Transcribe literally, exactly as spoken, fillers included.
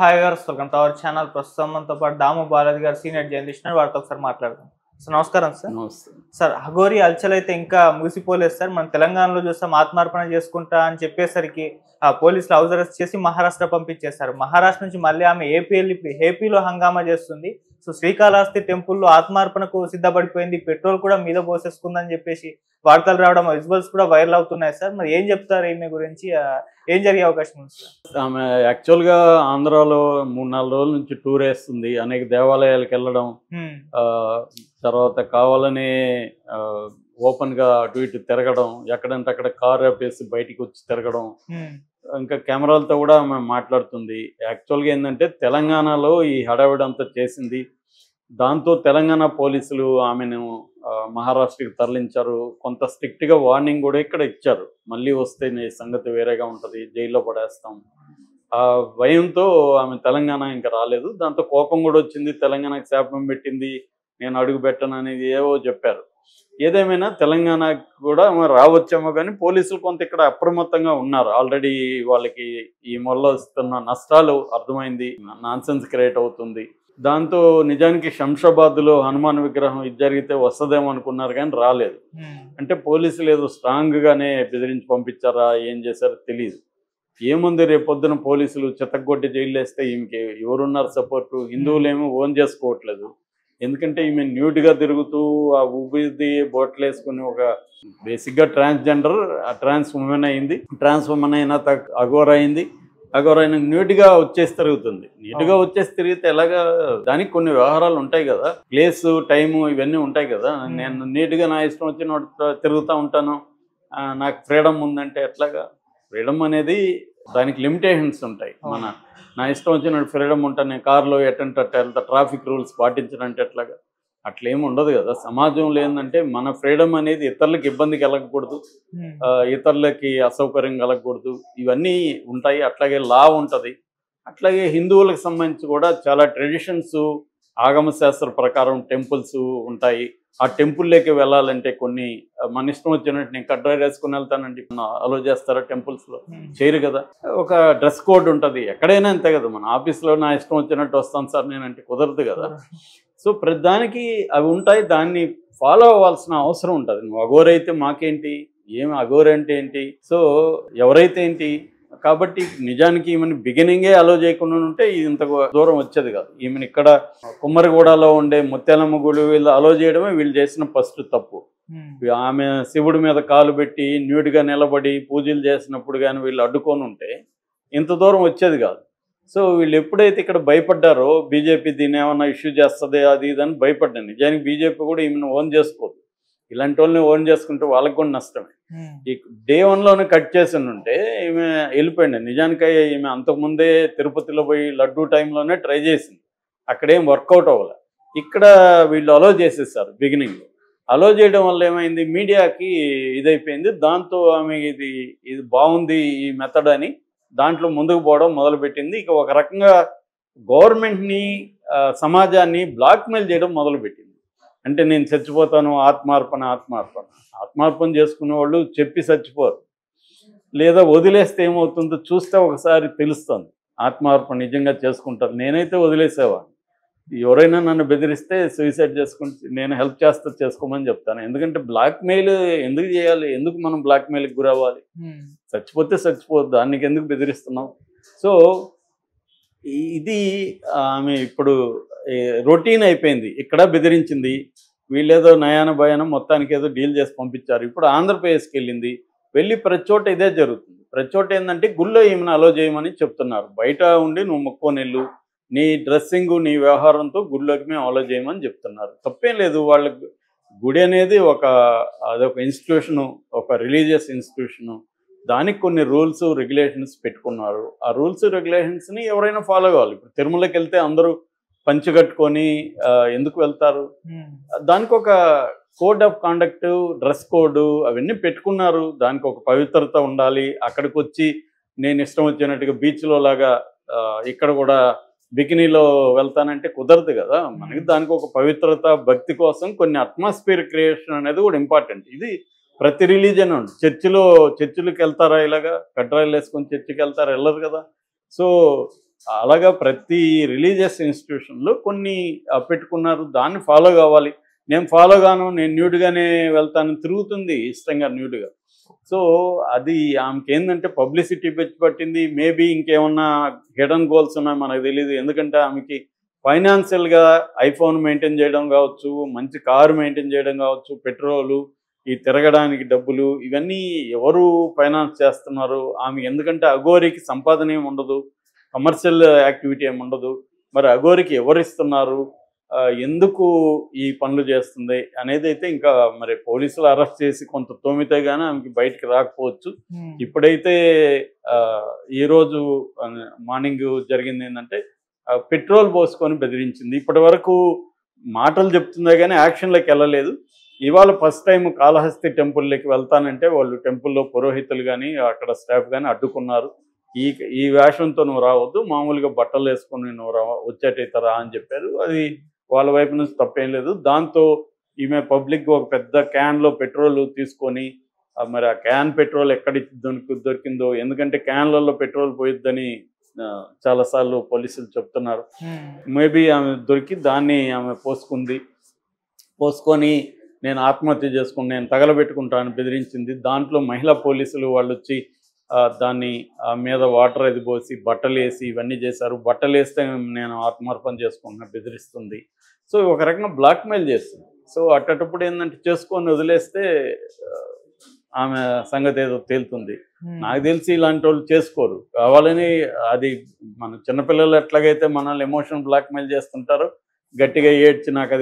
Hi viewers, welcome to our channel. Prasamanta par Damu Balaji garu senior journalist ni vartho sir maatladam. Sir namaskaram sir. Namaskaram. Sir Hagori alchalaithe inka mugisipoledu sir. Man Telangana lo chusam atmarpana chesukunta ani cheppesariki aa police house arrest chesi Maharashtra pampichesaru. Maharashtra nunchi malli ame A P L A P lo hangama chestundi. So Sri Kala Hasthi Temple lo atmarpanaku siddhapadipoyindi. Petrol kuda meeda posesukundani cheppesi vartalu raavadam visuals kuda viral avutunnayi sir. Mari em cheptaru ee gurinchi ఏం జరిగే అవకాశం ఉంది sir? ఆమె యాక్చువల్గా ఆంధ్రాలో మూడు నాలుగు రోజుల నుంచి టూర్ వేస్తుంది, అనేక దేవాలయాలకు వెళ్ళడం, తర్వాత కావాలని ఓపెన్గా అటు ఇటు తిరగడం, ఎక్కడంటే అక్కడ కార్ ఆపేసి బయటికి వచ్చి తిరగడం, ఇంకా కెమెరాలతో కూడా ఆమె మాట్లాడుతుంది. యాక్చువల్గా ఏంటంటే తెలంగాణలో ఈ హడావిడంతా చేసింది, దాంతో తెలంగాణ పోలీసులు ఆమెను మహారాష్ట్రకి తరలించారు. కొంత స్ట్రిక్ట్గా వార్నింగ్ కూడా ఇక్కడ ఇచ్చారు, మళ్ళీ వస్తే నీ సంగతి వేరేగా ఉంటుంది, జైల్లో పడేస్తాం. ఆ భయంతో ఆమె తెలంగాణ ఇంకా రాలేదు. దాంతో కోపం కూడా వచ్చింది, తెలంగాణకి శాపం పెట్టింది, నేను అడుగు పెట్టను అనేది ఏవో చెప్పారు. ఏదేమైనా తెలంగాణకు కూడా రావచ్చేమో, కానీ పోలీసులు కొంత ఇక్కడ అప్రమత్తంగా ఉన్నారు. ఆల్రెడీ వాళ్ళకి ఈ మొల్ల వస్తున్న నష్టాలు అర్థమైంది, నాన్సెన్స్ క్రియేట్ అవుతుంది. దాంతో నిజానికి శంషాబాద్లో హనుమాన్ విగ్రహం ఇది జరిగితే వస్తుందేమో అనుకున్నారు, కానీ రాలేదు. అంటే పోలీసులు ఏదో స్ట్రాంగ్గానే బెదిరించి పంపించారా ఏం చేశారో తెలియదు. ఏముంది, రేపొద్దున పోలీసులు చితగొట్టి జైలు వేస్తే ఈమెకి ఎవరున్నారు సపోర్టు? హిందువులేమో ఓన్ చేసుకోవట్లేదు, ఎందుకంటే ఈమె న్యూట్గా తిరుగుతూ ఆ ఊపిది బోట్లు వేసుకుని, ఒక బేసిక్గా ట్రాన్స్జెండర్, ఆ ట్రాన్స్ ఉమెన్ అయింది, ట్రాన్స్ ఉమెన్ అయినా అఘోర అయింది, అక్కడ ఆయన నీట్గా వచ్చేసి తిరుగుతుంది. నీట్గా వచ్చేసి తిరిగితే ఎలాగా, దానికి కొన్ని వ్యవహారాలు ఉంటాయి కదా, ప్లేస్ టైము ఇవన్నీ ఉంటాయి కదా. నేను నీట్గా నా ఇష్టం వచ్చిన తిరుగుతూ ఉంటాను, నాకు ఫ్రీడమ్ ఉందంటే ఎట్లాగా? ఫ్రీడమ్ అనేది దానికి లిమిటేషన్స్ ఉంటాయి. మన నా ఇష్టం వచ్చిన ఫ్రీడమ్ ఉంటాను, నేను కారులో ఎటంటే వెళ్తా, ట్రాఫిక్ రూల్స్ పాటించడంటే ఎట్లాగా? అట్లేమి ఉండదు కదా. సమాజంలో ఏంటంటే మన ఫ్రీడమ్ అనేది ఇతరులకు ఇబ్బంది కలగకూడదు, ఇతరులకి అసౌకర్యం కలగకూడదు, ఇవన్నీ ఉంటాయి. అట్లాగే లా ఉంటుంది. అట్లాగే హిందువులకు సంబంధించి కూడా చాలా ట్రెడిషన్స్ ఆగమశాస్త్ర ప్రకారం టెంపుల్స్ ఉంటాయి. ఆ టెంపుల్లోకి వెళ్ళాలంటే కొన్ని మన ఇష్టం వచ్చినట్టు నేను కట్ డ్రైవ్ వేసుకుని వెళ్తానండి అలో చేస్తారా? టెంపుల్స్లో చేయరు కదా. ఒక డ్రెస్ కోడ్ ఉంటుంది, ఎక్కడైనా అంతే కదా. మన ఆఫీస్లో నా ఇష్టం వచ్చినట్టు వస్తాను సార్ నేనంటే కుదరదు కదా. సో ప్రతిదానికి అవి ఉంటాయి, దాన్ని ఫాలో అవ్వాల్సిన అవసరం ఉంటుంది. నువ్వు అఘోరైతే మాకేంటి, ఏమి అఘోర అంటే ఏంటి, సో ఎవరైతే ఏంటి? కాబట్టి నిజానికి ఈమెను బిగినింగే అలో చేయకుండా ఉంటే ఇంత దూరం వచ్చేది కాదు. ఈమెను ఇక్కడ కుమ్మరిగూడలో ఉండే ముత్యాలమ్మ గుడి వీళ్ళు అలో చేయడమే వీళ్ళు చేసిన ఫస్ట్ తప్పు. ఆమె శివుడి మీద కాలు పెట్టి న్యూట్గా నిలబడి పూజలు చేసినప్పుడు కానీ వీళ్ళు అడ్డుకొని ఉంటే ఇంత దూరం వచ్చేది కాదు. సో వీళ్ళు ఎప్పుడైతే ఇక్కడ భయపడ్డారో, బీజేపీ దీన్ని ఏమన్నా ఇష్యూ చేస్తుంది అది ఇదని భయపడ్డాను. నిజానికి బీజేపీ కూడా ఈమెను ఓన్ చేసుకోదు, ఇలాంటి వాళ్ళని ఓన్ చేసుకుంటే వాళ్ళకు కూడా నష్టమే. ఈ డే వన్లోనే కట్ చేసి ఉంటే ఈమె వెళ్ళిపోయింది. నిజానికి ఈమె అంతకుముందే తిరుపతిలో పోయి లడ్డూ టైంలోనే ట్రై చేసింది, అక్కడేం వర్కౌట్ అవ్వాలి. ఇక్కడ వీళ్ళు అలో చేసేసారు బిగినింగ్. అలో చేయడం వల్ల ఏమైంది, మీడియాకి ఇదైపోయింది. దాంతో ఆమె ఇది ఇది బాగుంది ఈ మెథడ్ అని దాంట్లో ముందుకు పోవడం మొదలుపెట్టింది. ఇక ఒక రకంగా గవర్నమెంట్ని, సమాజాన్ని బ్లాక్మెయిల్ చేయడం మొదలుపెట్టింది. అంటే నేను చచ్చిపోతాను, ఆత్మార్పణ ఆత్మార్పణ ఆత్మార్పణ చేసుకునే వాళ్ళు చెప్పి చచ్చిపోరు, లేదా వదిలేస్తే ఏమవుతుందో చూస్తే ఒకసారి తెలుస్తుంది ఆత్మార్పణ నిజంగా చేసుకుంటారు. నేనైతే వదిలేసేవాడిని, ఎవరైనా నన్ను బెదిరిస్తే సూసైడ్ చేసుకుంటే నేను హెల్ప్ చేస్తా చేసుకోమని చెప్తాను. ఎందుకంటే బ్లాక్మెయిల్ ఎందుకు చేయాలి, ఎందుకు మనం బ్లాక్మెయిల్కి గురవ్వాలి? చచ్చిపోతే చచ్చిపోద్దు, దానికి ఎందుకు బెదిరిస్తున్నాం? సో ఇది ఆమె ఇప్పుడు రొటీన్ అయిపోయింది. ఇక్కడ బెదిరించింది, వీళ్ళేదో నయాన భయానం మొత్తానికి ఏదో డీల్ చేసి పంపించారు. ఇప్పుడు ఆంధ్రప్రదేశ్కి వెళ్ళింది, వెళ్ళి ప్రతి చోట ఇదే జరుగుతుంది. ప్రతి చోట ఏంటంటే గుళ్ళో ఏమైనా అలో చేయమని చెప్తున్నారు, బయట ఉండి నువ్వు మొక్కోనెళ్ళు, నీ డ్రెస్సింగు నీ వ్యవహారంతో గుడిలోకి మేము అలో చేయమని చెప్తున్నారు. తప్పేం లేదు, వాళ్ళకి గుడి అనేది ఒక అదొక ఇన్స్టిట్యూషను, ఒక రిలీజియస్ ఇన్స్టిట్యూషను, దానికి కొన్ని రూల్స్ రెగ్యులేషన్స్ పెట్టుకున్నారు. ఆ రూల్స్ రెగ్యులేషన్స్ని ఎవరైనా ఫాలో కావాలి. ఇప్పుడు తిరుమలకి వెళ్తే అందరూ పంచి కట్టుకొని ఎందుకు వెళ్తారు? దానికి ఒక code of conduct, dress code అవన్నీ పెట్టుకున్నారు. దానికి ఒక పవిత్రత ఉండాలి. అక్కడికి వచ్చి నేను ఇష్టం వచ్చినట్టుగా బీచ్లో లాగా ఇక్కడ కూడా బికినీలో వెళ్తానంటే కుదరదు కదా. మనకి దానికి ఒక పవిత్రత, భక్తి కోసం కొన్ని అట్మాస్ఫియర్ క్రియేషన్ అనేది కూడా ఇంపార్టెంట్. ఇది ప్రతి రిలీజియన్ ఉంది. చర్చిలో చర్చిలకు వెళ్తారా ఇలాగా కట్రాయిలు వేసుకొని చర్చికి వెళ్తారా? వెళ్ళరు కదా. సో అలాగా ప్రతి రిలీజియస్ ఇన్స్టిట్యూషన్లో కొన్ని పెట్టుకున్నారు, దాన్ని ఫాలో కావాలి. నేను ఫాలో కాను, నేను న్యూడ్గానే వెళ్తాను తిరుగుతుంది ఇష్టంగా న్యూడ్గా. సో అది ఆమెకి ఏంటంటే పబ్లిసిటీ పెట్టింది, మేబీ ఇంకేమన్నా హిడెన్ గోల్స్ ఉన్నాయి మనకు తెలియదు. ఎందుకంటే ఆమెకి ఫైనాన్షియల్గా ఐఫోన్ మెయింటైన్ చేయడం కావచ్చు, మంచి కారు మెయింటైన్ చేయడం కావచ్చు, పెట్రోలు, ఈ తిరగడానికి డబ్బులు, ఇవన్నీ ఎవరు ఫైనాన్స్ చేస్తున్నారు ఆమె? ఎందుకంటే అఘోరికి సంపాదన ఏమి ఉండదు, కమర్షియల్ యాక్టివిటీ ఏమి ఉండదు. మరి అఘోరికి ఎవరు ఇస్తున్నారు, ఎందుకు ఈ పనులు చేస్తుంది అనేది అయితే ఇంకా మరి పోలీసులు అరెస్ట్ చేసి కొంత తోమితే గానీ ఆమెకి బయటికి రాకపోవచ్చు. ఇప్పుడైతే ఈరోజు మార్నింగ్ జరిగింది ఏంటంటే పెట్రోల్ పోసుకొని బెదిరించింది. ఇప్పటి వరకు మాటలు చెప్తుందే కానీ యాక్షన్లోకి వెళ్ళలేదు. ఇవాళ ఫస్ట్ టైం కాళహస్తి టెంపుల్లోకి వెళ్తానంటే వాళ్ళు టెంపుల్లో పురోహితులు కానీ అక్కడ స్టాఫ్ కానీ అడ్డుకున్నారు. ఈ ఈ వేషంతో నువ్వు రావద్దు, మామూలుగా బట్టలు వేసుకుని నువ్వు రా వచ్చేటైతే రా అని చెప్పారు. అది వాళ్ళ వైపు నుంచి తప్పేం లేదు. దాంతో ఈమె పబ్లిక్గా ఒక పెద్ద క్యాన్లో పెట్రోల్ తీసుకొని, మరి ఆ క్యాన్ పెట్రోల్ ఎక్కడి దొరికి దొరికిందో ఎందుకంటే క్యాన్లలో పెట్రోల్ పోయిద్దని చాలాసార్లు పోలీసులు చెప్తున్నారు. మేబీ ఆమె దొరికి దాన్ని ఆమె పోసుకుంది. పోసుకొని నేను ఆత్మహత్య చేసుకుని నేను తగలబెట్టుకుంటాను బెదిరించింది. దాంట్లో మహిళా పోలీసులు వాళ్ళు వచ్చి దాన్ని మీద వాటర్ అది పోసి బట్టలు వేసి ఇవన్నీ చేశారు. బట్టలు వేస్తే నేను ఆత్మార్పణ చేసుకున్నా బెదిరిస్తుంది. సో ఒక రకంగా బ్లాక్మెయిల్ చేస్తుంది. సో అట్టప్పుడు ఏంటంటే చేసుకొని వదిలేస్తే ఆమె సంగతి ఏదో తేలుతుంది. నాకు తెలిసి ఇలాంటి వాళ్ళు చేసుకోరు కావాలని. అది మన చిన్నపిల్లలు ఎట్లాగైతే మనల్ని ఎమోషన్ బ్లాక్మెయిల్ చేస్తుంటారు, గట్టిగా ఏడ్చి నాకు అది